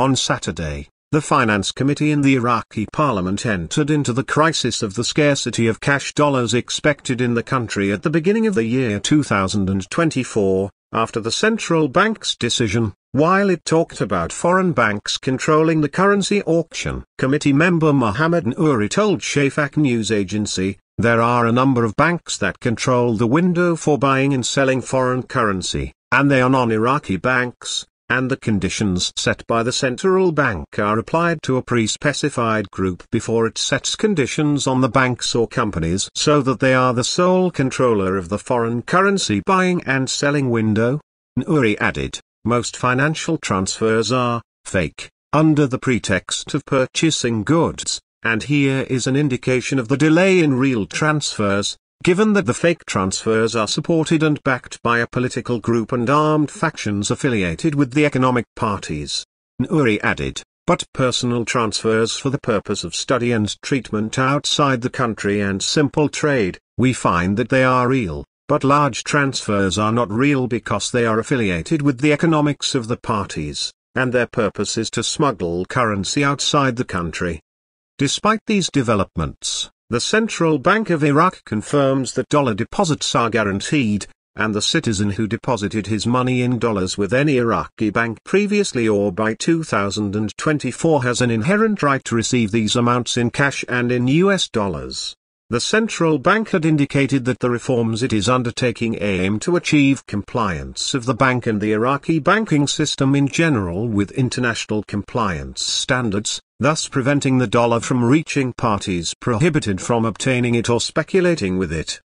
On Saturday, the Finance Committee in the Iraqi Parliament entered into the crisis of the scarcity of cash dollars expected in the country at the beginning of the year 2024, after the central bank's decision, while it talked about foreign banks controlling the currency auction. Committee member Mohammed Nouri told Shafaq News Agency, "There are a number of banks that control the window for buying and selling foreign currency, and they are non-Iraqi banks, and the conditions set by the central bank are applied to a pre-specified group before it sets conditions on the banks or companies so that they are the sole controller of the foreign currency buying and selling window." Nouri added, "Most financial transfers are fake, under the pretext of purchasing goods, and here is an indication of the delay in real transfers, given that the fake transfers are supported and backed by a political group and armed factions affiliated with the economic parties." Nouri added, "But personal transfers for the purpose of study and treatment outside the country and simple trade, we find that they are real, but large transfers are not real because they are affiliated with the economics of the parties, and their purpose is to smuggle currency outside the country." Despite these developments, the Central Bank of Iraq confirms that dollar deposits are guaranteed, and the citizen who deposited his money in dollars with any Iraqi bank previously or by 2024 has an inherent right to receive these amounts in cash and in US dollars. The Central Bank had indicated that the reforms it is undertaking aim to achieve compliance of the bank and the Iraqi banking system in general with international compliance standards, thus preventing the dollar from reaching parties prohibited from obtaining it or speculating with it.